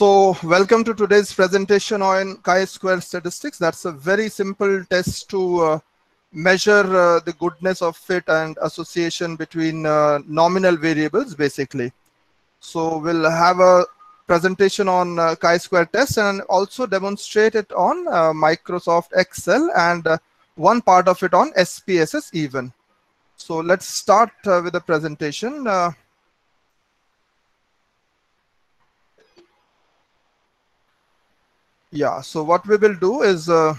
So welcome to today's presentation on chi-square statistics. That's a very simple test to measure the goodness of fit and association between nominal variables, basically. So we'll have a presentation on chi-square test and also demonstrate it on Microsoft Excel and one part of it on SPSS even. So let's start with the presentation. Yeah, so what we will do is we'll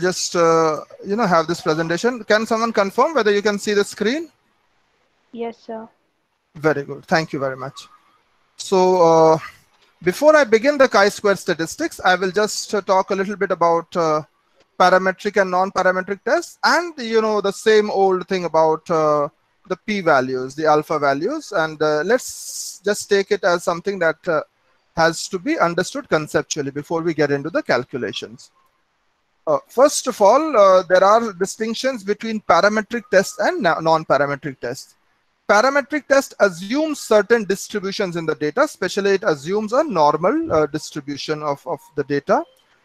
just have this presentation. Can someone confirm whether you can see the screen? Yes, sir. Very good. Thank you very much. So before I begin the chi-square statistics, I will just talk a little bit about parametric and non-parametric tests, and the same old thing about the p-values, the alpha values, and let's just take it as something that has to be understood conceptually before we get into the calculations. First of all, there are distinctions between parametric tests and non-parametric tests. Parametric test assumes certain distributions in the data, especially it assumes a normal distribution of the data.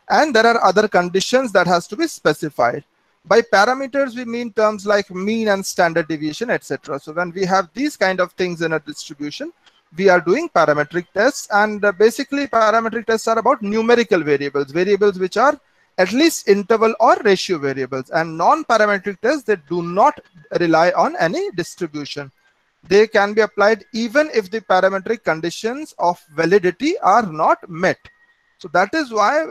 And there are other conditions that has to be specified. By parameters, we mean terms like mean and standard deviation, etc. So when we have these kind of things in a distribution, we are doing parametric tests. And basically, parametric tests are about numerical variables, variables which are at least interval or ratio variables. And non-parametric tests, they do not rely on any distribution. They can be applied even if the parametric conditions of validity are not met. So that is why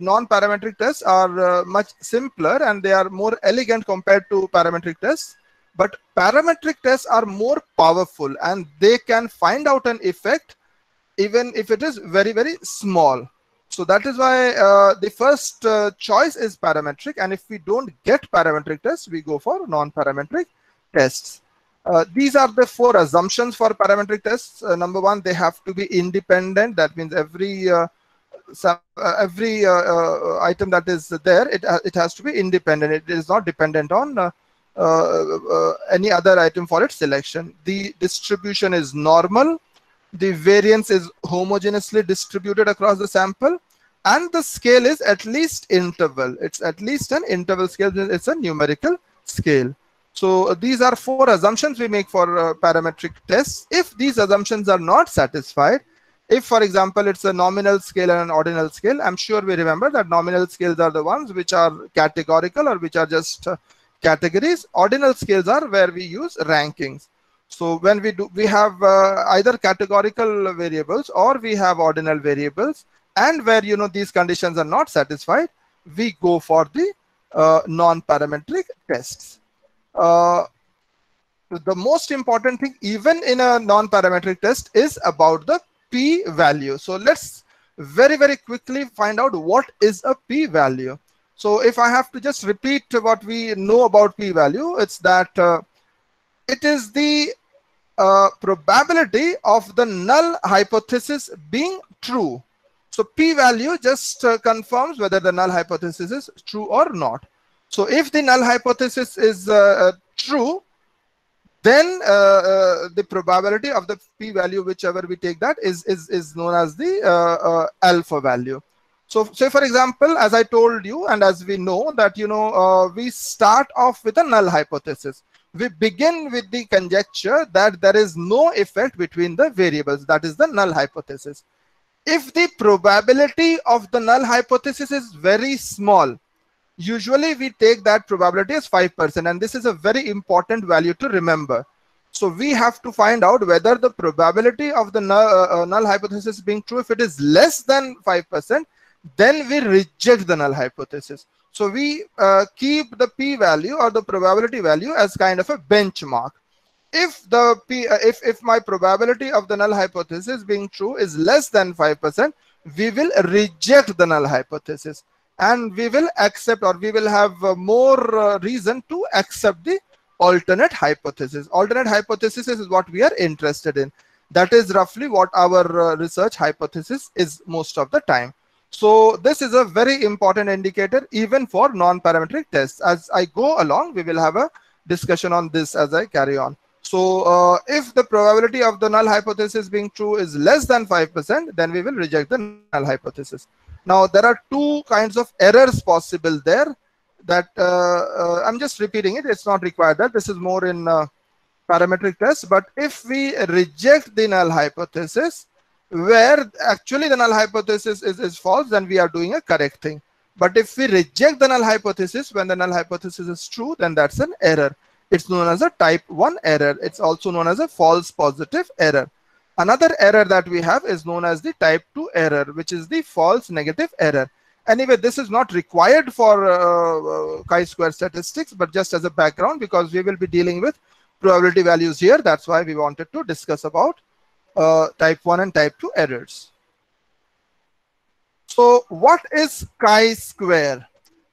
non-parametric tests are much simpler and they are more elegant compared to parametric tests. But parametric tests are more powerful and they can find out an effect even if it is very, very small. So that is why the first choice is parametric, and if we don't get parametric tests, we go for non-parametric tests. These are the four assumptions for parametric tests. Number one, they have to be independent. That means every item that is there, it has to be independent. It is not dependent on any other item for its selection. The distribution is normal, the variance is homogeneously distributed across the sample, and the scale is at least interval. It's at least an interval scale. It's a numerical scale. So these are four assumptions we make for parametric tests. If these assumptions are not satisfied, if, for example, it's a nominal scale and an ordinal scale, I'm sure we remember that nominal scales are the ones which are categorical or which are just categories. Ordinal scales are where we use rankings. So when we have either categorical variables or we have ordinal variables, and where these conditions are not satisfied, we go for the non-parametric tests. The most important thing, even in a non-parametric test, is about the p-value. So let's very, very quickly find out what is a p-value. So if I have to just repeat what we know about p-value, it's that it is the probability of the null hypothesis being true. So p-value just confirms whether the null hypothesis is true or not. So if the null hypothesis is true, then the probability of the p-value, whichever we take that, is known as the alpha value. So say, for example, as I told you, and as we know that, we start off with a null hypothesis. We begin with the conjecture that there is no effect between the variables. That is the null hypothesis. If the probability of the null hypothesis is very small, usually we take that probability as 5%, and this is a very important value to remember. So we have to find out whether the probability of the null hypothesis being true, if it is less than 5%, then we reject the null hypothesis. So we keep the p-value or the probability value as kind of a benchmark. If the if my probability of the null hypothesis being true is less than 5%, we will reject the null hypothesis. And we will accept, or we will have more reason to accept the alternate hypothesis. Alternate hypothesis is what we are interested in. That is roughly what our research hypothesis is most of the time. So this is a very important indicator even for non-parametric tests. As I go along, we will have a discussion on this as I carry on. So if the probability of the null hypothesis being true is less than 5%, then we will reject the null hypothesis. Now, there are two kinds of errors possible there that I'm just repeating it. It's not required that this is more in parametric tests. But if we reject the null hypothesis, where actually the null hypothesis is false, then we are doing a correct thing. But if we reject the null hypothesis when the null hypothesis is true, then that's an error. It's known as a type 1 error. It's also known as a false positive error. Another error that we have is known as the type 2 error, which is the false negative error. Anyway, this is not required for chi-square statistics, but just as a background, because we will be dealing with probability values here. That's why we wanted to discuss about type 1 and type 2 errors. So what is chi-square?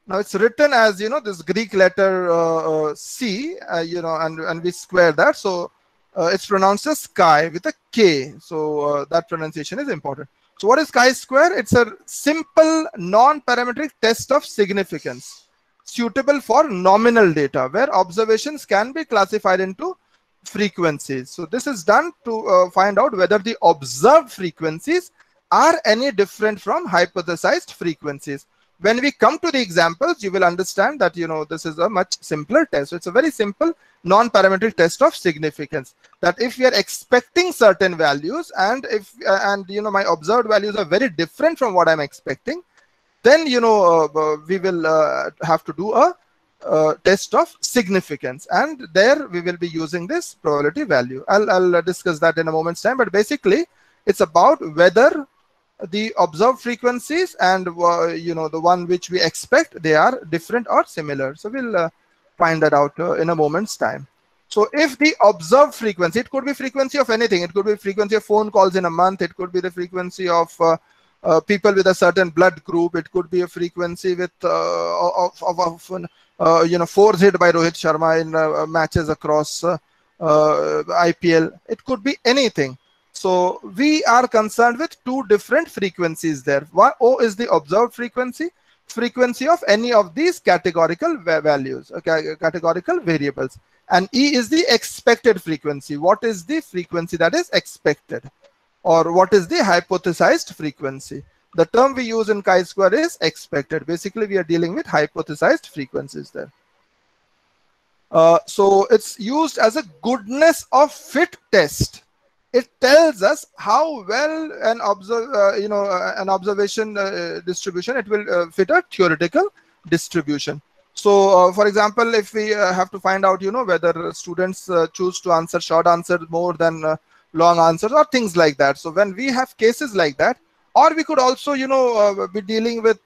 Now it's written as, you know, this Greek letter C, you know, and we square that. So it's pronounced as chi with a K. So that pronunciation is important. So what is chi-square? It's a simple non-parametric test of significance suitable for nominal data where observations can be classified into frequencies. So this is done to find out whether the observed frequencies are any different from hypothesized frequencies. When we come to the examples, you will understand that, you know, this is a much simpler test. So it's a very simple non-parametric test of significance, that if we are expecting certain values and if and you know, my observed values are very different from what I'm expecting, then, you know, we will have to do a test of significance, and there we will be using this probability value. I'll discuss that in a moment's time, but basically it's about whether the observed frequencies and you know, the one which we expect, they are different or similar. So we'll find that out in a moment's time. So if the observed frequency, it could be frequency of anything, it could be frequency of phone calls in a month, it could be the frequency of people with a certain blood group, it could be a frequency with you know, fours hit by Rohit Sharma in matches across IPL. It could be anything. So we are concerned with two different frequencies there. O is the observed frequency of any of these categorical values, okay, categorical variables. And E is the expected frequency. What is the frequency that is expected, or what is the hypothesized frequency? The term we use in chi-square is expected. Basically, we are dealing with hypothesized frequencies there. So it's used as a goodness of fit test. It tells us how well an observation distribution, it will fit a theoretical distribution. So for example, if we have to find out, you know, whether students choose to answer short answers more than long answers or things like that. So when we have cases like that, or we could also, you know, be dealing with,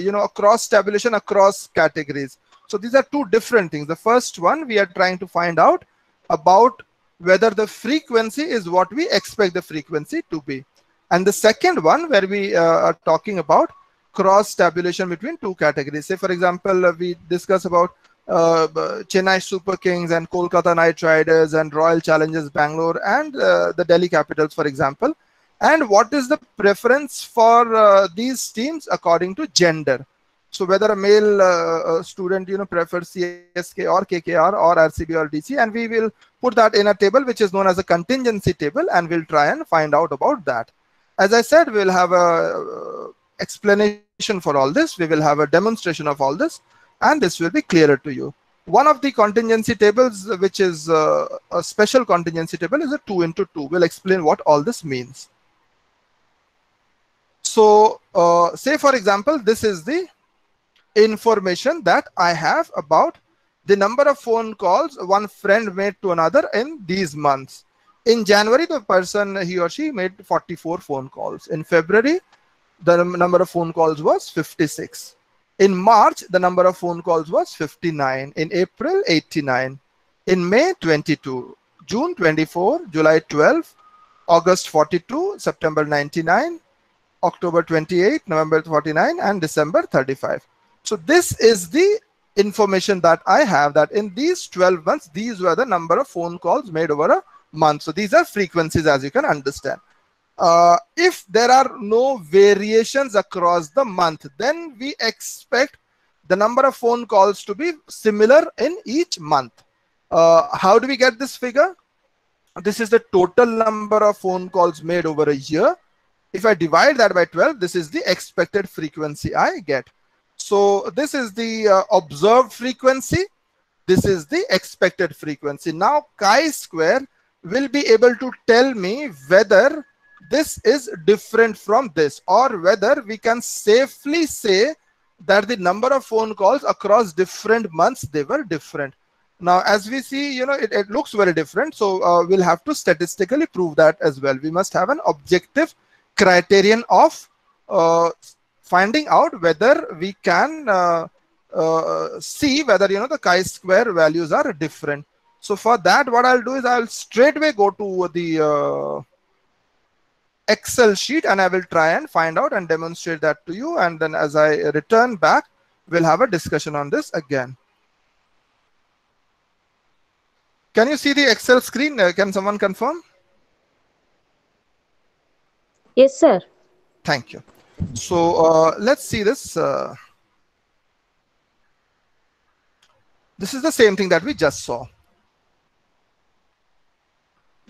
you know, cross tabulation across categories. So these are two different things. The first one, we are trying to find out about whether the frequency is what we expect the frequency to be. And the second one, where we are talking about cross tabulation between two categories. Say, for example, we discuss about Chennai Super Kings and Kolkata Knight Riders and Royal Challengers Bangalore and the Delhi Capitals, for example. And what is the preference for these teams according to gender? So whether a male student, you know, prefers CSK or KKR or RCB or DC, and we will put that in a table which is known as a contingency table, and we'll try and find out about that. As I said, we'll have a explanation for all this. We will have a demonstration of all this, and this will be clearer to you. One of the contingency tables, which is a special contingency table, is a 2 into 2. We'll explain what all this means. So say, for example, this is the information that I have about the number of phone calls one friend made to another in these months. In January, the person, he or she, made 44 phone calls. In February, the number of phone calls was 56. In March, the number of phone calls was 59. In April, 89. In May, 22. June, 24. July, 12. August, 42. September, 99. October, 28. November, 49. And December, 35. So this is the information that I have, that in these 12 months, these were the number of phone calls made over a month. So these are frequencies, as you can understand. if there are no variations across the month, then we expect the number of phone calls to be similar in each month. How do we get this figure? This is the total number of phone calls made over a year. If I divide that by 12, this is the expected frequency I get. So this is the observed frequency. This is the expected frequency. Now chi-square will be able to tell me whether this is different from this, or whether we can safely say that the number of phone calls across different months, they were different. Now, as we see, you know, it looks very different. So we'll have to statistically prove that as well. We must have an objective criterion of finding out whether we can see whether, you know, the chi-square values are different. So for that, what I'll do is I'll straightway go to the Excel sheet and I will try and find out and demonstrate that to you. And then as I return back, we'll have a discussion on this again. Can you see the Excel screen? Can someone confirm? Yes, sir. Thank you. So let's see this. This is the same thing that we just saw.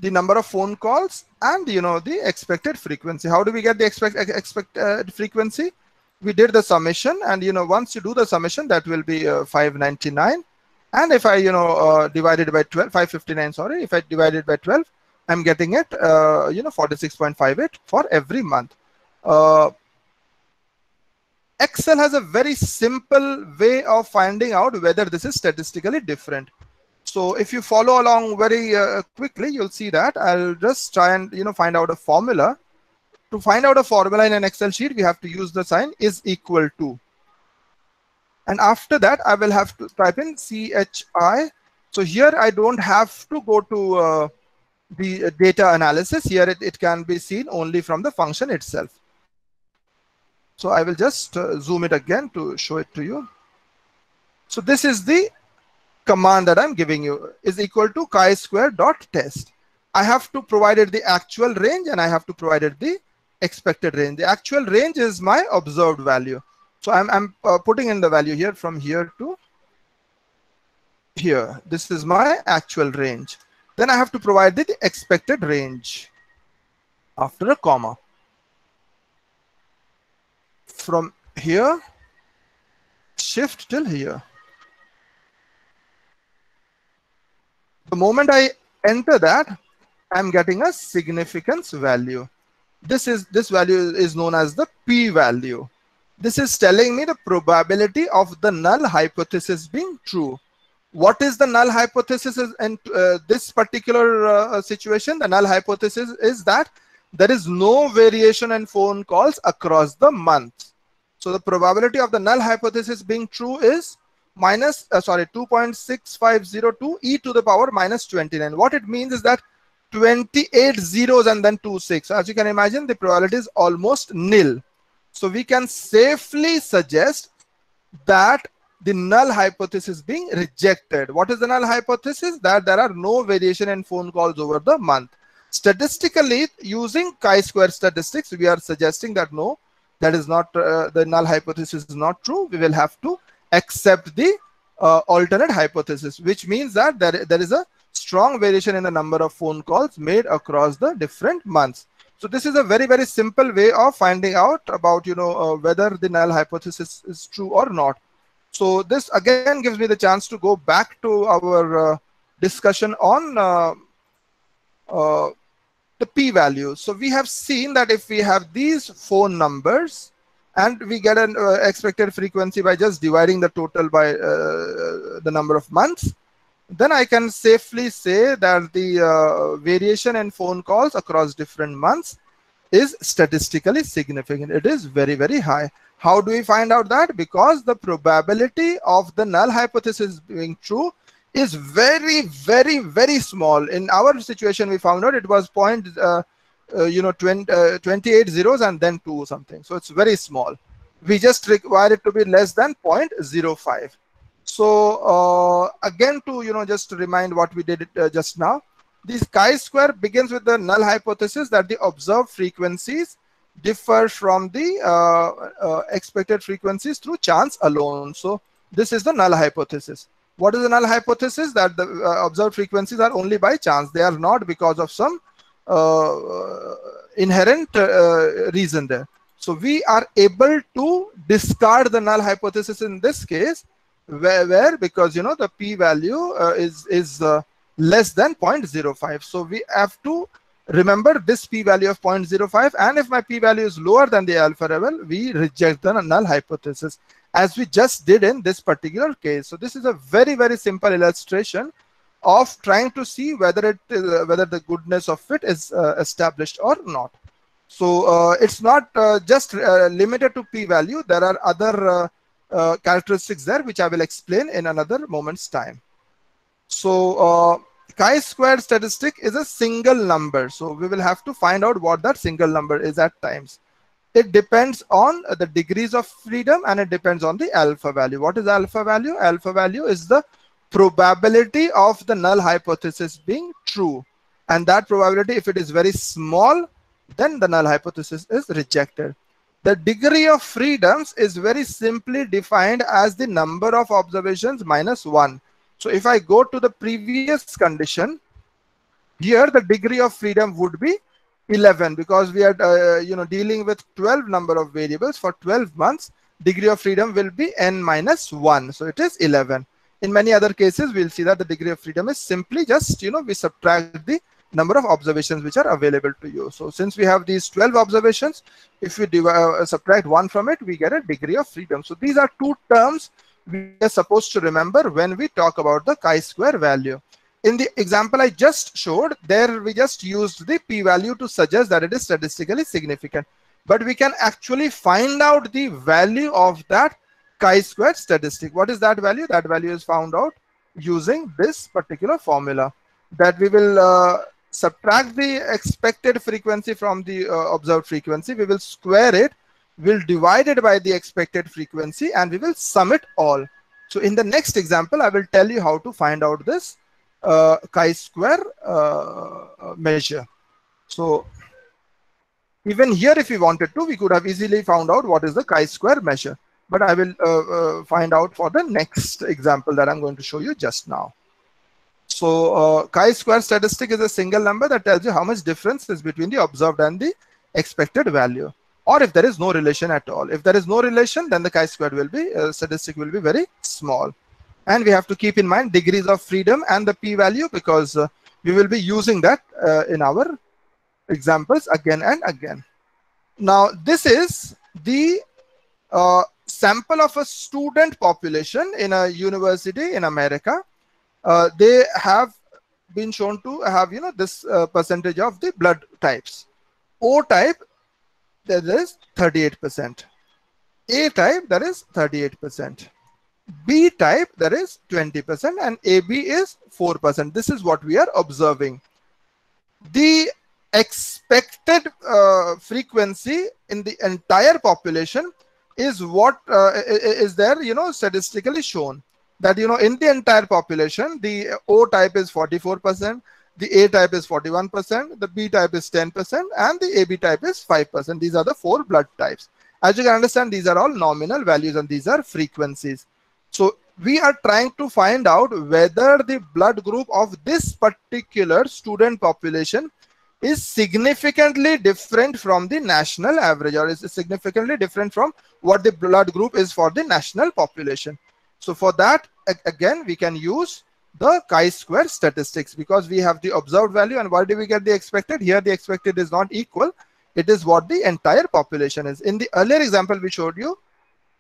The number of phone calls and, you know, the expected frequency. How do we get the expected frequency? We did the summation, and, you know, once you do the summation, that will be 599. And if I, you know, divided by 12, 559, sorry, if I divided by 12, I'm getting it, you know, 46.58 for every month. Excel has a very simple way of finding out whether this is statistically different. So if you follow along very quickly, you'll see that. I'll just try and, you know, find out a formula. To find out a formula in an Excel sheet, we have to use the sign is equal to. And after that, I will have to type in CHI. So here I don't have to go to the data analysis. Here it can be seen only from the function itself. So I will just zoom it again to show it to you. So this is the command that I'm giving you, is equal to chi-square.test. I have to provide it the actual range and I have to provide it the expected range. The actual range is my observed value. So I'm putting in the value here from here to here. This is my actual range. Then I have to provide the expected range after a comma. From here, shift till here. The moment I enter that, I'm getting a significance value. This value is known as the p-value. This is telling me the probability of the null hypothesis being true. What is the null hypothesis in this particular situation? The null hypothesis is that there is no variation in phone calls across the month. So the probability of the null hypothesis being true is sorry, 2.6502 e to the power minus 29. What it means is that 28 zeros and then 26. So as you can imagine, the probability is almost nil. So we can safely suggest that the null hypothesis is being rejected. What is the null hypothesis? That there are no variation in phone calls over the month. Statistically, using chi-square statistics, we are suggesting that no, that is not the null hypothesis is not true. We will have to accept the alternate hypothesis, which means that there is a strong variation in the number of phone calls made across the different months. So this is a very, very simple way of finding out about, you know, whether the null hypothesis is true or not. So this again gives me the chance to go back to our discussion on the p-value. So we have seen that if we have these phone numbers and we get an expected frequency by just dividing the total by the number of months, then I can safely say that the variation in phone calls across different months is statistically significant. It is very, very high. How do we find out that? Because the probability of the null hypothesis being true is very, very, very small. In our situation, we found out it was 28 zeros and then 2 something. So it's very small. We just require it to be less than 0.05. So again, to, you know, just to remind what we did just now, The chi-square begins with the null hypothesis that the observed frequencies differ from the expected frequencies through chance alone. So this is the null hypothesis. What is the null hypothesis? That the observed frequencies are only by chance. They are not because of some inherent reason there. So we are able to discard the null hypothesis in this case, where because you know the p-value is less than 0.05. So we have to remember this p-value of 0.05, and if my p-value is lower than the alpha level, we reject the null hypothesis, as we just did in this particular case. So this is a very, very simple illustration of trying to see whether whether the goodness of it is established or not. So it's not just limited to p-value. There are other characteristics there, which I will explain in another moment's time. So chi-square statistic is a single number, so we will have to find out what that single number is at times. It depends on the degrees of freedom, and it depends on the alpha value. What is alpha value? Alpha value is the probability of the null hypothesis being true, and that probability, if it is very small, then the null hypothesis is rejected. The degree of freedoms is very simply defined as the number of observations minus 1. So if I go to the previous condition, here the degree of freedom would be 11, because we are dealing with 12 number of variables for 12 months. Degree of freedom will be n minus 1, so it is 11. In many other cases, we'll see that the degree of freedom is simply just, you know, we subtract the number of observations which are available to you. So since we have these 12 observations, if we subtract 1 from it, we get a degree of freedom. So these are two terms we are supposed to remember when we talk about the chi-square value. In the example I just showed, there we just used the p-value to suggest that it is statistically significant. But we can actually find out the value of that chi-square statistic. What is that value? That value is found out using this particular formula, that we will subtract the expected frequency from the observed frequency. We will square it. We'll divide it by the expected frequency, and we will sum it all. So in the next example, I will tell you how to find out this chi-square measure. So even here, if we wanted to, we could have easily found out what is the chi-square measure. But I will find out for the next example that I'm going to show you just now. So chi-square statistic is a single number that tells you how much difference is between the observed and the expected value, or if there is no relation at all. If there is no relation, then the chi-square will be statistic will be very small. And we have to keep in mind degrees of freedom and the p-value, because we will be using that in our examples again and again. Now, this is the sample of a student population in a university in America. They have been shown to have, you know, this percentage of the blood types. O type, there is 38%. A type, there is 38%. B type, there is 20%, and AB is 4%. This is what we are observing. The expected frequency in the entire population is what is there, you know, statistically shown. That, you know, in the entire population, the O type is 44%, the A type is 41%, the B type is 10%, and the AB type is 5%. These are the 4 blood types. As you can understand, these are all nominal values, and these are frequencies. So we are trying to find out whether the blood group of this particular student population is significantly different from the national average, or is significantly different from what the blood group is for the national population. So for that, again, we can use the chi-square statistics, because we have the observed value, and why do we get the expected? Here the expected is not equal. It is what the entire population is. In the earlier example we showed you,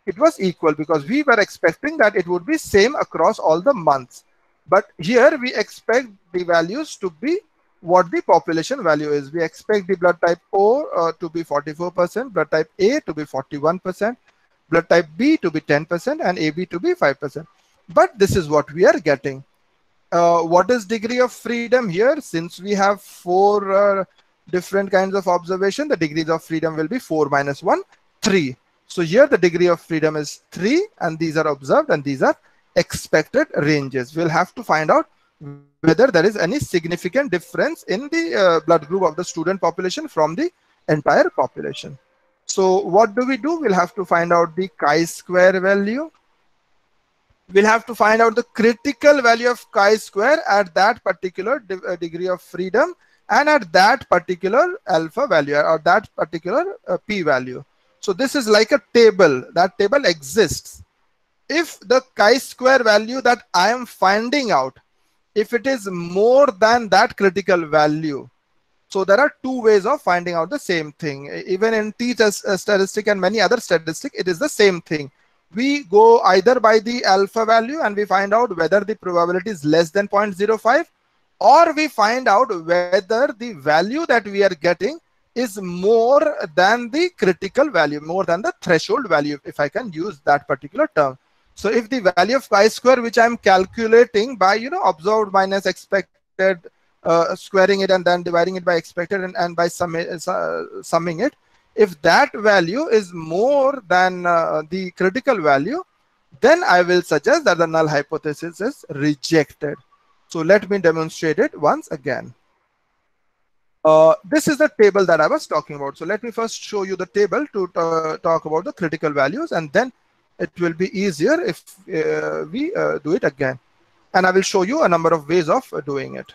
it was equal, because we were expecting that it would be same across all the months. But here we expect the values to be what the population value is. We expect the blood type O to be 44%, blood type A to be 41%, blood type B to be 10%, and AB to be 5%. But this is what we are getting. What is degree of freedom here? Since we have 4 different kinds of observation, the degrees of freedom will be 4 minus 1, 3. So here the degree of freedom is 3, and these are observed, and these are expected ranges. We'll have to find out whether there is any significant difference in the blood group of the student population from the entire population. So what do? We'll have to find out the chi-square value. We'll have to find out the critical value of chi-square at that particular degree of freedom and at that particular alpha value or that particular p-value. So this is like a table. That table exists. If the chi-square value that I am finding out, if it is more than that critical value, so there are two ways of finding out the same thing. Even in t-statistic and many other statistics, it is the same thing. We go either by the alpha value and we find out whether the probability is less than 0.05, or we find out whether the value that we are getting is more than the critical value, more than the threshold value, if I can use that particular term. So if the value of chi-square, which I'm calculating by, you know, observed minus expected, squaring it and then dividing it by expected and by summing it, if that value is more than the critical value, then I will suggest that the null hypothesis is rejected. So let me demonstrate it once again. This is the table that I was talking about. So let me first show you the table to talk about the critical values, and then it will be easier if we do it again. And I will show you a number of ways of doing it.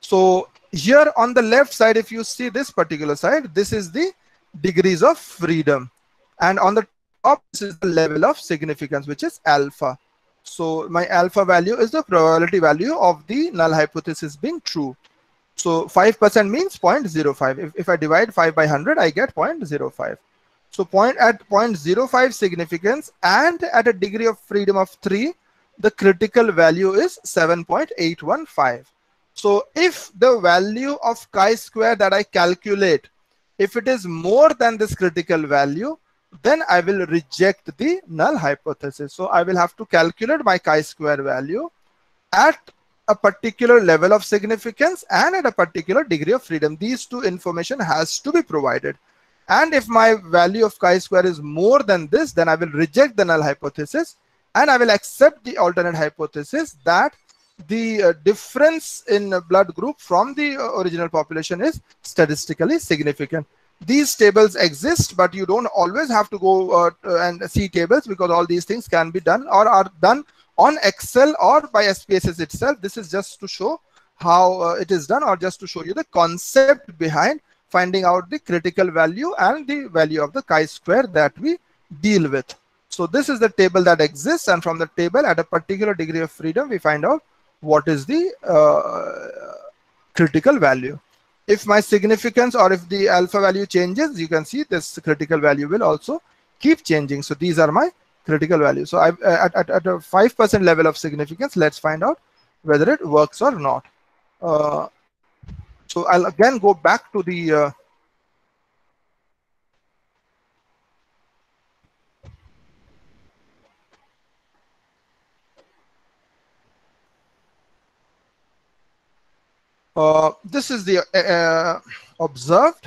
So here on the left side, if you see this particular side, this is the degrees of freedom. And on the top, this is the level of significance, which is alpha. So my alpha value is the probability value of the null hypothesis being true. So 5% means 0.05. If I divide 5 by 100, I get 0.05. So at 0.05 significance and at a degree of freedom of 3, the critical value is 7.815. So if the value of chi-square that I calculate, if it is more than this critical value, then I will reject the null hypothesis. So I will have to calculate my chi-square value at a particular level of significance and at a particular degree of freedom. These two information has to be provided. And if my value of chi-square is more than this, then I will reject the null hypothesis and I will accept the alternate hypothesis that the difference in blood group from the original population is statistically significant. These tables exist, but you don't always have to go and see tables, because all these things can be done or are done on Excel or by SPSS itself. This is just to show how it is done, or just to show you the concept behind finding out the critical value and the value of the chi-square that we deal with. So this is the table that exists, and from the table at a particular degree of freedom, we find out what is the critical value. If my significance or if the alpha value changes, you can see this critical value will also keep changing. So these are my critical values. So at a 5% level of significance, let's find out whether it works or not. So I'll again go back to the this is the observed,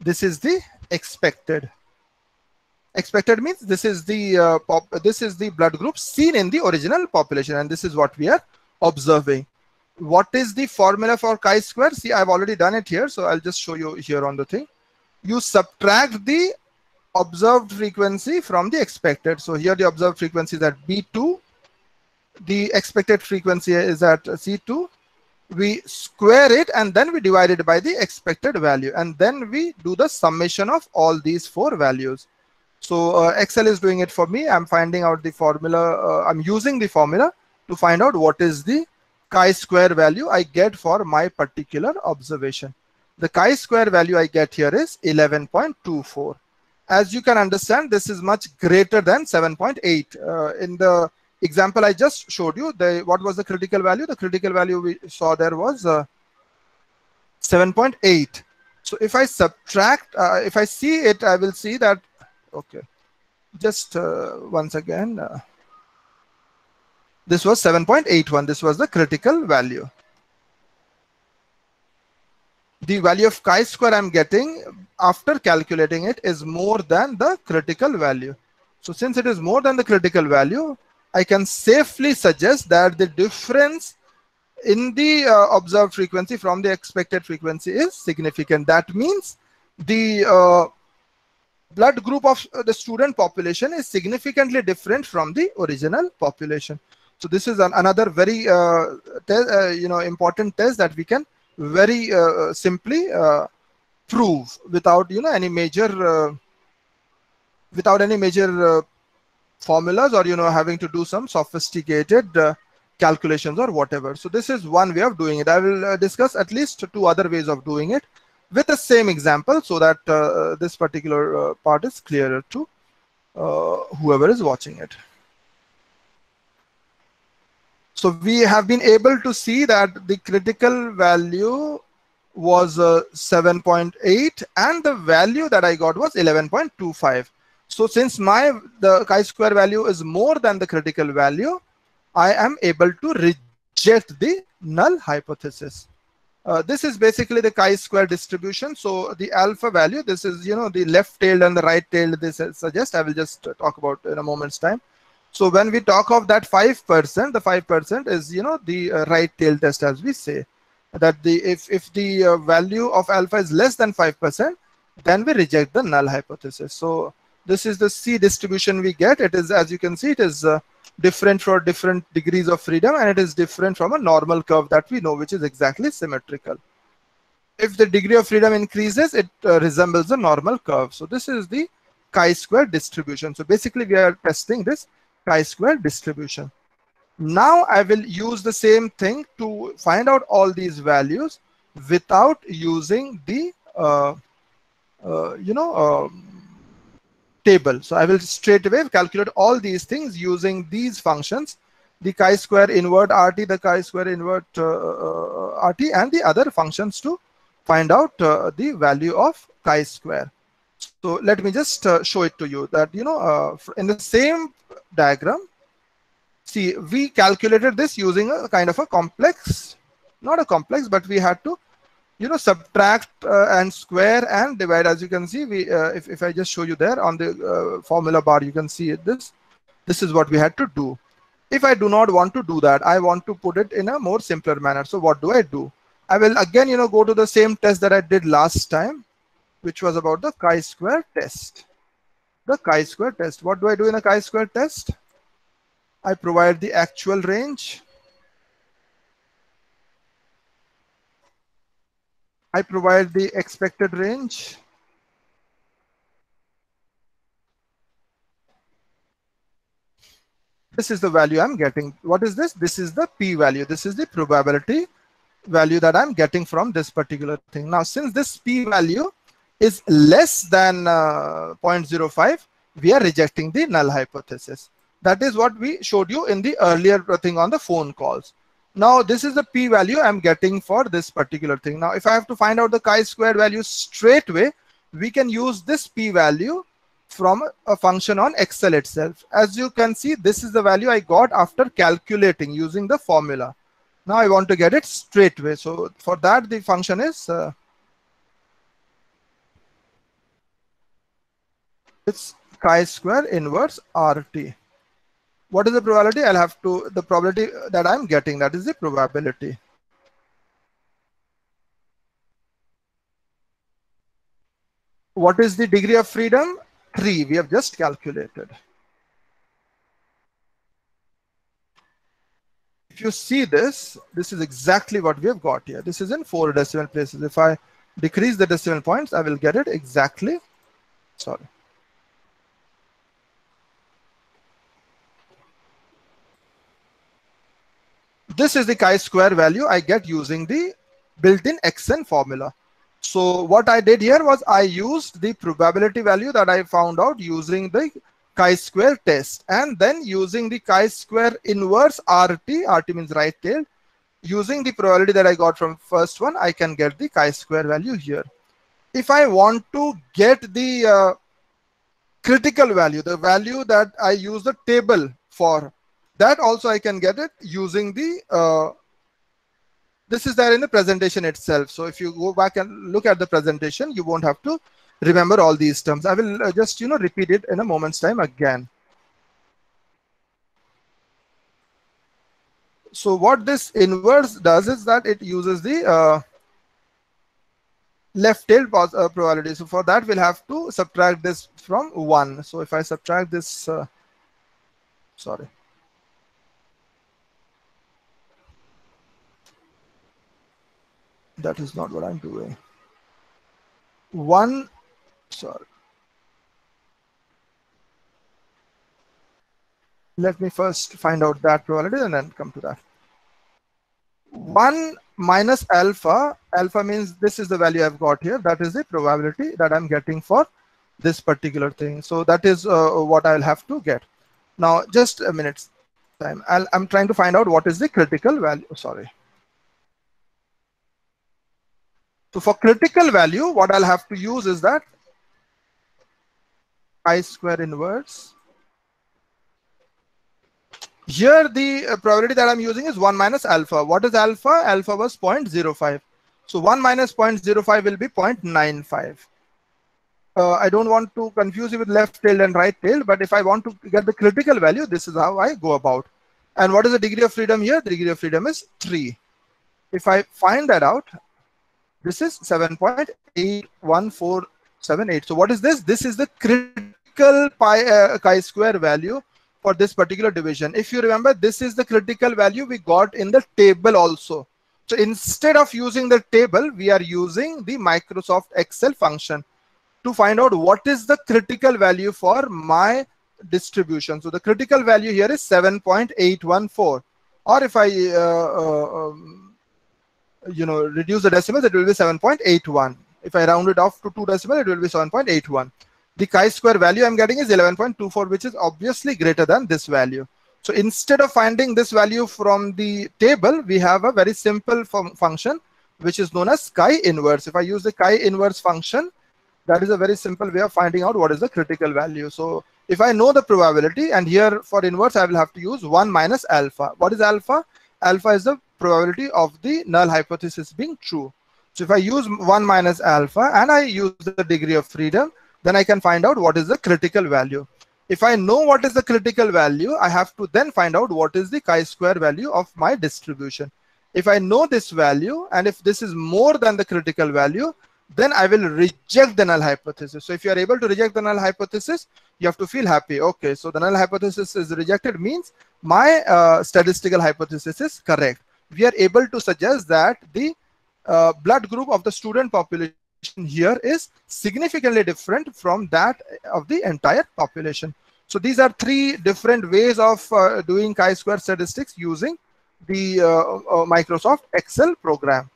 this is the expected. Expected means this is the blood group seen in the original population, and this is what we are observing. What is the formula for chi-square? See, I've already done it here, so I'll just show you here on the thing. You subtract the observed frequency from the expected. So here the observed frequency is at B2, the expected frequency is at C2. We square it and then we divide it by the expected value, and then we do the summation of all these four values. So Excel is doing it for me. I'm finding out the formula. I'm using the formula to find out what is the chi-square value I get for my particular observation. The chi-square value I get here is 11.24. As you can understand, this is much greater than 7.8. In the example I just showed you, what was the critical value? The critical value we saw there was 7.8. So if I subtract, if I see it, I will see that, okay, just once again, this was 7.81. This was the critical value. The value of chi-square I'm getting after calculating it is more than the critical value. So since it is more than the critical value, I can safely suggest that the difference in the observed frequency from the expected frequency is significant. That means the blood group of the student population is significantly different from the original population. So this is another very important test that we can very simply prove without any major formulas or having to do some sophisticated calculations or whatever. So this is one way of doing it. I will discuss at least two other ways of doing it with the same example, so that this particular part is clearer to whoever is watching it. So we have been able to see that the critical value was 7.8 and the value that I got was 11.25. So since the chi-square value is more than the critical value, I am able to reject the null hypothesis. This is basically the chi-square distribution. So the alpha value, this is the left-tailed and the right-tailed. This suggest I will just talk about in a moment's time. So when we talk of that 5%, the 5% is the right-tailed test, as we say, that if the value of alpha is less than 5%, then we reject the null hypothesis. So this is the C distribution we get. It is, as you can see, it is different for different degrees of freedom, and it is different from a normal curve that we know, which is exactly symmetrical. If the degree of freedom increases, it resembles a normal curve. So this is the chi-square distribution. So basically we are testing this chi-square distribution. Now I will use the same thing to find out all these values without using the table. So I will straight away calculate all these things using these functions, the chi-square invert rt, the chi-square invert rt, and the other functions to find out the value of chi-square. So let me just show it to you that, in the same diagram, see, we calculated this using a kind of a complex, not a complex, but we had to subtract and square and divide. As you can see, we if I just show you there on the formula bar, you can see this is what we had to do. If I do not want to do that, I want to put it in a more simpler manner. So what do? I will again go to the same test that I did last time, which was about the chi-square test. The chi-square test, what do I do in a chi-square test? I provide the actual range, I provide the expected range, this is the value I'm getting. What is this? This is the p value, this is the probability value that I'm getting from this particular thing. Now since this p value is less than 0.05, we are rejecting the null hypothesis. That is what we showed you in the earlier thing on the phone calls. Now this is the p-value I'm getting for this particular thing. Now if I have to find out the chi-square value straight away, we can use this p-value from a function on Excel itself. As you can see, this is the value I got after calculating using the formula. Now I want to get it straight away. So for that, the function is it's chi-square inverse rt. What is the probability? I'll have to, the probability that I'm getting, that is the probability. What is the degree of freedom? 3, we have just calculated. If you see this is exactly what we have got here. This is in 4 decimal places. If I decrease the decimal points, I will get it exactly, sorry. This is the chi-square value I get using the built-in XN formula. So what I did here was I used the probability value that I found out using the chi-square test, and then using the chi-square inverse RT means right tail, using the probability that I got from first one, I can get the chi-square value here. If I want to get the critical value, the value that I use the table for, that also I can get it using the, this is there in the presentation itself. So if you go back and look at the presentation, you won't have to remember all these terms. I will just, repeat it in a moment's time again. So what this inverse does is that it uses the left tail probability. So for that we'll have to subtract this from 1. So if I subtract this, sorry. That is not what I'm doing. 1, sorry. Let me first find out that probability and then come to that. 1 minus alpha. Alpha means this is the value I've got here. That is the probability that I'm getting for this particular thing. So that is what I'll have to get. Now, just a minute's time. I'm trying to find out what is the critical value. Sorry. So for critical value, what I'll have to use is that chi-square inverse. Here the probability that I'm using is 1 minus alpha. What is alpha? Alpha was 0.05. So 1 minus 0.05 will be 0.95. I don't want to confuse you with left tailed and right tailed, but if I want to get the critical value, this is how I go about. And what is the degree of freedom here? The degree of freedom is 3. If I find that out, this is 7.81478. So what is this? This is the critical chi-square value for this particular division. If you remember, this is the critical value we got in the table also. So instead of using the table, we are using the Microsoft Excel function to find out what is the critical value for my distribution. So the critical value here is 7.814. Or if I reduce the decimals, it will be 7.81. If I round it off to 2 decimals, it will be 7.81. The chi-square value I'm getting is 11.24, which is obviously greater than this value. So instead of finding this value from the table, we have a very simple function, which is known as chi-inverse. If I use the chi-inverse function, that is a very simple way of finding out what is the critical value. So if I know the probability, and here for inverse, I will have to use 1 minus alpha. What is alpha? Alpha is the probability of the null hypothesis being true. So if I use 1 minus alpha and I use the degree of freedom, then I can find out what is the critical value. If I know what is the critical value, I have to then find out what is the chi-square value of my distribution. If I know this value, and if this is more than the critical value, then I will reject the null hypothesis. So if you are able to reject the null hypothesis, you have to feel happy. Okay, so the null hypothesis is rejected means my statistical hypothesis is correct. We are able to suggest that the blood group of the student population here is significantly different from that of the entire population. So these are 3 different ways of doing chi-square statistics using the Microsoft Excel program.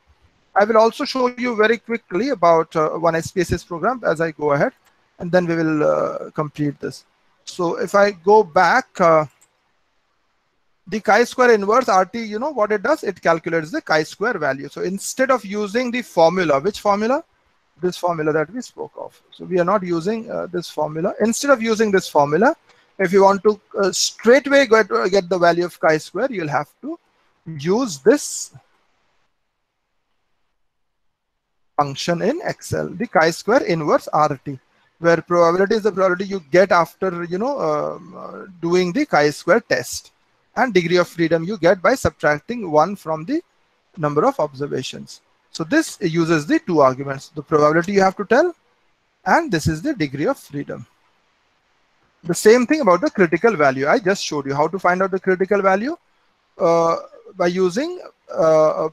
I will also show you very quickly about one SPSS program as I go ahead, and then we will complete this. So if I go back, the chi-square inverse RT, you know what it does? It calculates the chi-square value. So instead of using the formula, which formula? This formula that we spoke of. So we are not using this formula. Instead of using this formula, if you want to straightway get the value of chi-square, you'll have to use this function in Excel, the chi-square inverse RT, where probability is the probability you get after doing the chi-square test, and degree of freedom you get by subtracting 1 from the number of observations. So this uses the 2 arguments, the probability you have to tell, and this is the degree of freedom. The same thing about the critical value. I just showed you how to find out the critical value by using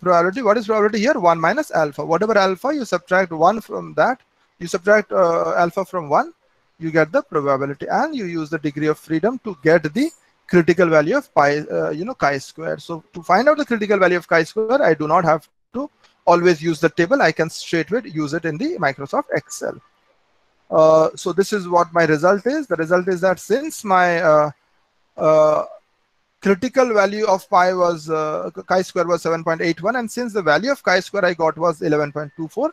probability. What is probability here? 1 minus alpha. Whatever alpha, you subtract 1 from that. You subtract alpha from 1, you get the probability, and you use the degree of freedom to get the critical value of chi-square. So to find out the critical value of chi-square, I do not have to always use the table. I can straightway use it in the Microsoft Excel. So this is what my result is. The result is that since my critical value of chi-square was 7.81, and since the value of chi-square I got was 11.24,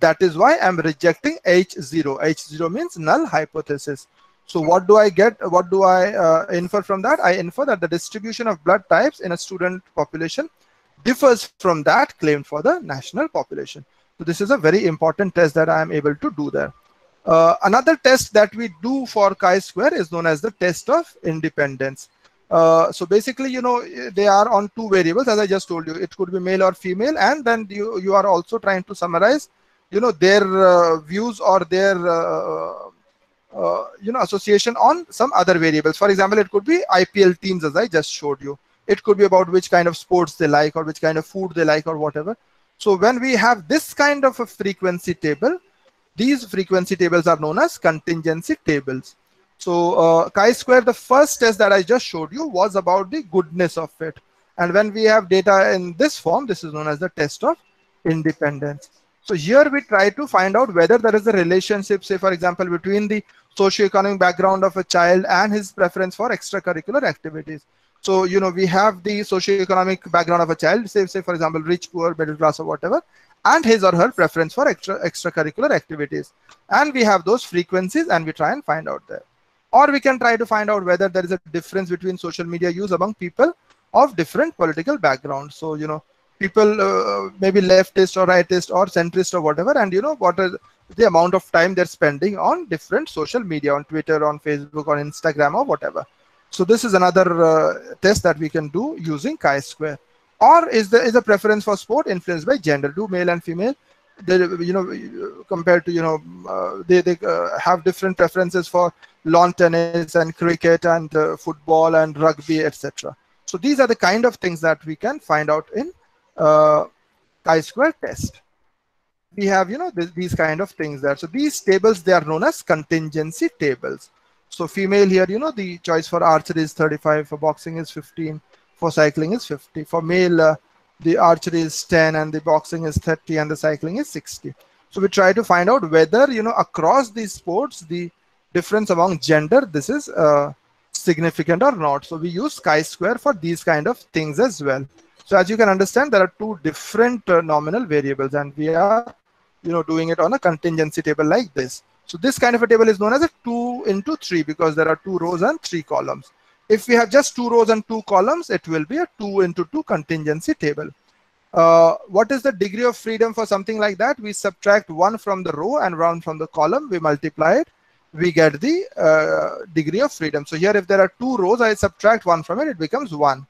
that is why I'm rejecting H0. H0 means null hypothesis. So what do I get? What do I infer from that? I infer that the distribution of blood types in a student population differs from that claimed for the national population. So this is a very important test that I am able to do there. Another test that we do for chi-square is known as the test of independence. So basically, you know, they are on two variables, as I just told you. It could be male or female, and then you are also trying to summarize, you know, their views or their you know, association on some other variables. For example, it could be IPL teams, as I just showed you. It could be about which kind of sports they like or which kind of food they like or whatever. So when we have this kind of a frequency table, these frequency tables are known as contingency tables. So chi-square, the first test that I just showed you was about the goodness of it. And when we have data in this form, this is known as the test of independence. So here we try to find out whether there is a relationship, say, for example, between the socioeconomic background of a child and his preference for extracurricular activities. So, you know, we have the socioeconomic background of a child, say for example, rich, poor, middle class or whatever, and his or her preference for extracurricular activities. And we have those frequencies and we try and find out there. Or we can try to find out whether there is a difference between social media use among people of different political backgrounds. So, you know, people maybe leftist or rightist or centrist or whatever, and you know, what are the amount of time they're spending on different social media, on Twitter, on Facebook, on Instagram or whatever. So this is another test that we can do using chi-square. Or is the preference for sport influenced by gender? Do male and female, they, you know, compared to, you know, they have different preferences for lawn tennis and cricket and football and rugby, etc. So these are the kind of things that we can find out in chi-square test. We have, you know, these kind of things there. So these tables, they are known as contingency tables. So female here, you know, the choice for archery is 35, for boxing is 15, for cycling is 50. For male, the archery is 10 and the boxing is 30 and the cycling is 60. So we try to find out whether, you know, across these sports, the difference among gender, this is significant or not. So we use chi-square for these kind of things as well. So as you can understand, there are two different nominal variables, and we are, you know, doing it on a contingency table like this. So this kind of a table is known as a 2 into 3 because there are 2 rows and 3 columns. If we have just 2 rows and 2 columns, it will be a 2 into 2 contingency table. What is the degree of freedom for something like that? We subtract 1 from the row and 1 from the column. We multiply it. We get the degree of freedom. So here, if there are 2 rows, I subtract 1 from it. It becomes 1.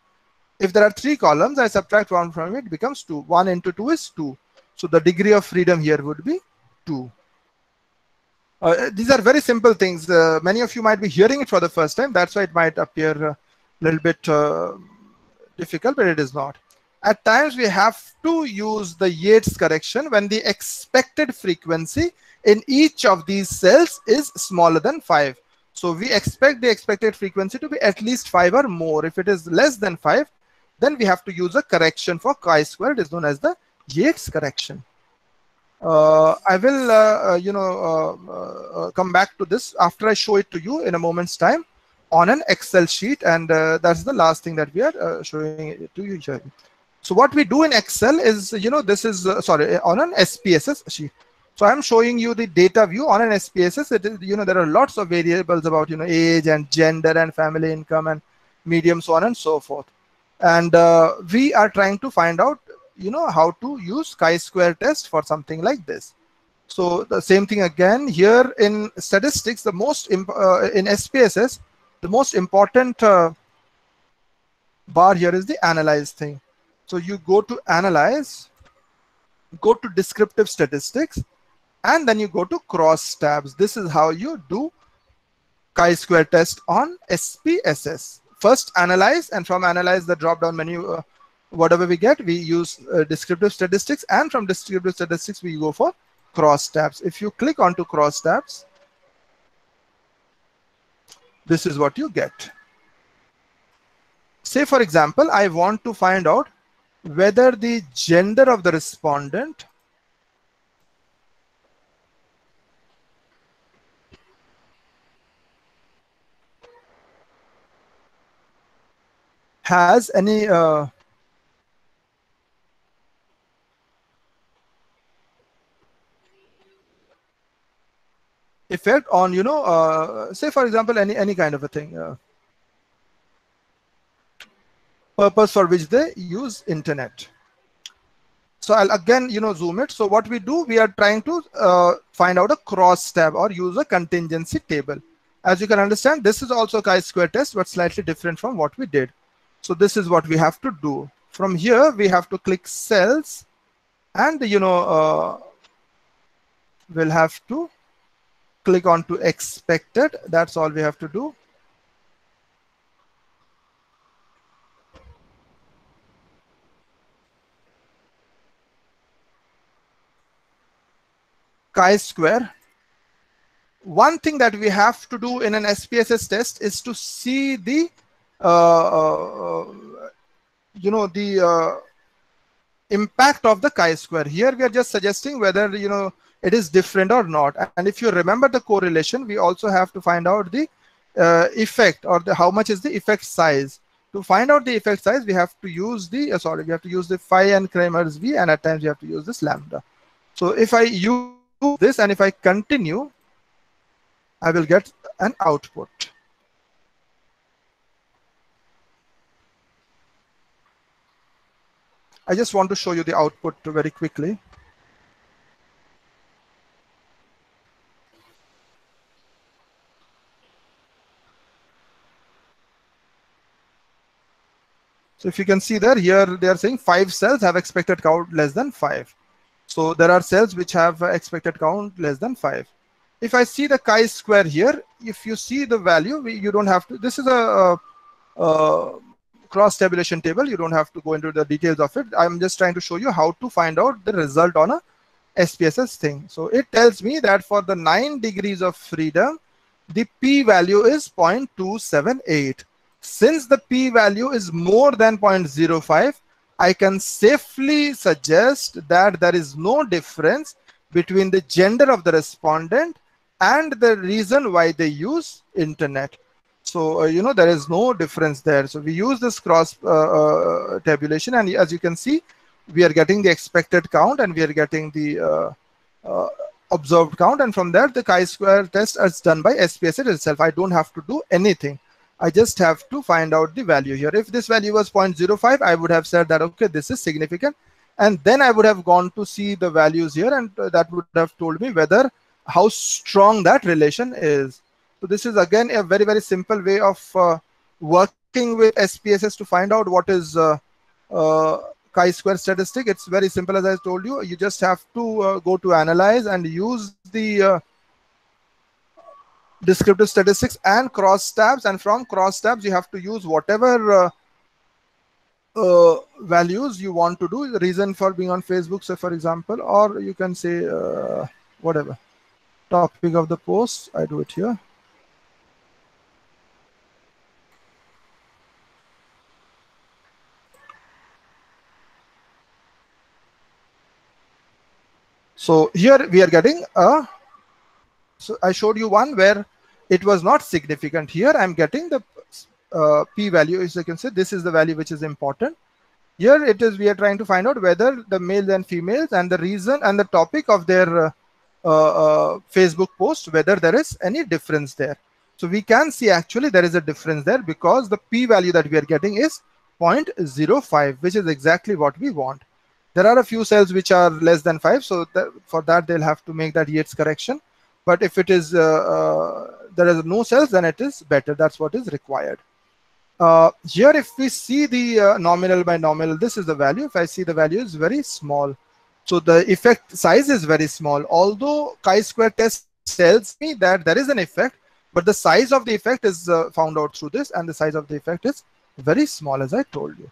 If there are 3 columns, I subtract 1 from it, it becomes 2. 1 into 2 is 2. So the degree of freedom here would be 2. These are very simple things. Many of you might be hearing it for the first time. That's why it might appear a little bit difficult, but it is not. At times, we have to use the Yates correction when the expected frequency in each of these cells is smaller than 5. So we expect the expected frequency to be at least 5 or more. If it is less than 5, then we have to use a correction for chi-square. It is known as the Yates correction. I will, you know, come back to this after I show it to you in a moment's time on an Excel sheet, and that's the last thing that we are showing it to you here. So what we do in Excel is, you know, this is, sorry, on an SPSS sheet. So I'm showing you the data view on an SPSS. It is, you know, there are lots of variables about, you know, age and gender and family income and medium, so on and so forth. And we are trying to find out, you know, how to use chi-square test for something like this. So the same thing again here in statistics. The most in SPSS, the most important bar here is the analyze thing. So you go to analyze, go to descriptive statistics, and then you go to cross tabs. This is how you do chi-square test on SPSS. First analyze, and from analyze, the drop down menu, whatever we get, we use descriptive statistics, and from descriptive statistics we go for cross tabs. If you click onto cross tabs, this is what you get. Say for example, I want to find out whether the gender of the respondent has any effect on, you know, say for example, any kind of a thing, purpose for which they use internet. So I'll again, you know, zoom it. So what we do, we are trying to find out a cross tab or use a contingency table. As you can understand, this is also a chi-square test, but slightly different from what we did. So this is what we have to do. From here, we have to click cells, and we'll have to click on to expected. That's all we have to do. Chi-square. One thing that we have to do in an SPSS test is to see the impact of the chi-square. Here we are just suggesting whether it is different or not. And if you remember the correlation, we also have to find out the effect, or the how much is the effect size. To find out the effect size, we have to use the we have to use the phi and Cramer's V, and at times you have to use this lambda. So if I use this and if I continue, I will get an output. I just want to show you the output very quickly. So if you can see there, here they are saying 5 cells have expected count less than 5. So there are cells which have expected count less than 5. If I see the chi-square here, if you see the value, you don't have to, this is a cross-tabulation table. You don't have to go into the details of it. I'm just trying to show you how to find out the result on a SPSS thing. So it tells me that for the 9 degrees of freedom, the p-value is 0.278. Since the p-value is more than 0.05, I can safely suggest that there is no difference between the gender of the respondent and the reason why they use internet. So there is no difference there. So we use this cross tabulation, and as you can see, we are getting the expected count and we are getting the observed count, and from there the chi-square test is done by SPSS itself. I don't have to do anything. I just have to find out the value here. If this value was 0.05, I would have said that okay, this is significant, and then I would have gone to see the values here, and that would have told me whether how strong that relation is. So this is again a very, very simple way of working with SPSS to find out what is chi-square statistic. It's very simple, as I told you. You just have to go to analyze and use the descriptive statistics and cross tabs, and from cross tabs you have to use whatever values you want to do. The reason for being on Facebook, so for example, or you can say whatever topic of the post. I do it here. So here we are getting a, so I showed you one where it was not significant. Here I'm getting the p-value, as you can say. This is the value which is important. Here it is, we are trying to find out whether the males and females and the reason and the topic of their Facebook post, whether there is any difference there. So we can see actually there is a difference there, because the p-value that we are getting is 0.05, which is exactly what we want. There are a few cells which are less than 5, so for that they'll have to make that Yates correction. But if it is there is no cells, then it is better. That's what is required. Here, if we see the nominal by nominal, this is the value. If I see the value is very small, so the effect size is very small. Although chi-square test tells me that there is an effect, but the size of the effect is found out through this, and the size of the effect is very small, as I told you.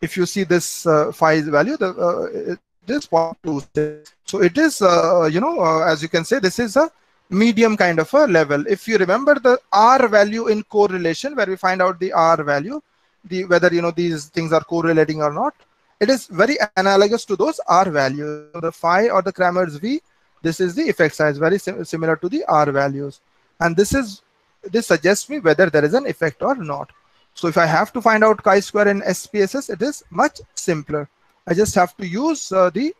If you see this phi value, the it is 0.26. So it is, as you can say, this is a medium kind of a level. If you remember the R value in correlation, where we find out the R value, whether these things are correlating or not, it is very analogous to those R values. The phi or the Cramer's V, this is the effect size, very similar to the R values, and this suggests me whether there is an effect or not. So if I have to find out chi-square in SPSS, it is much simpler. I just have to use the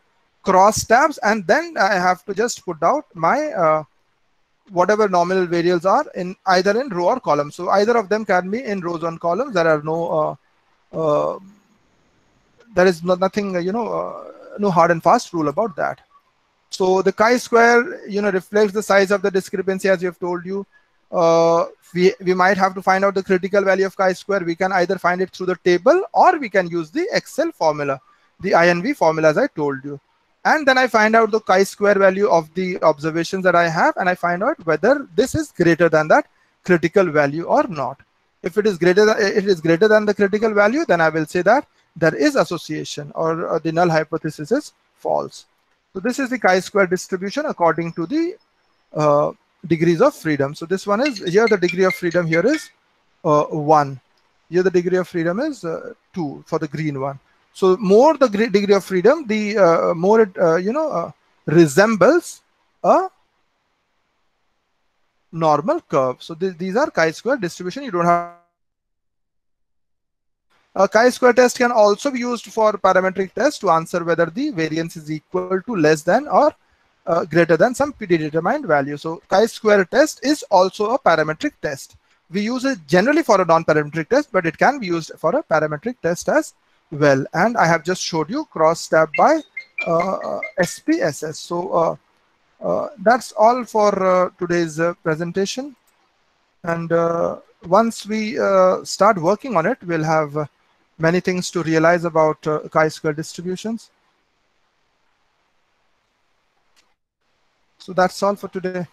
cross tabs, and then I have to just put out my whatever nominal variables are in either in row or column. So either of them can be in rows and columns. There are no, there is nothing, no hard and fast rule about that. So the chi-square, reflects the size of the discrepancy, as we have told you. We might have to find out the critical value of chi-square. We can either find it through the table or we can use the Excel formula, the INV formula, as I told you. And then I find out the chi-square value of the observations that I have, and I find out whether this is greater than that critical value or not. If it is greater than the critical value, then I will say that there is association, or the null hypothesis is false. So this is the chi-square distribution according to the degrees of freedom. So this one is, here the degree of freedom here is 1. Here the degree of freedom is 2 for the green one. So more the degree of freedom, the more it resembles a normal curve. So these are chi-square distribution. You don't have a chi-square test can also be used for parametric test to answer whether the variance is equal to less than or greater than some predetermined value. So chi-square test is also a parametric test. We use it generally for a non-parametric test, but it can be used for a parametric test as well. And I have just showed you cross-tab by SPSS. So that's all for today's presentation. And once we start working on it, we'll have many things to realize about chi-square distributions. So that's all for today.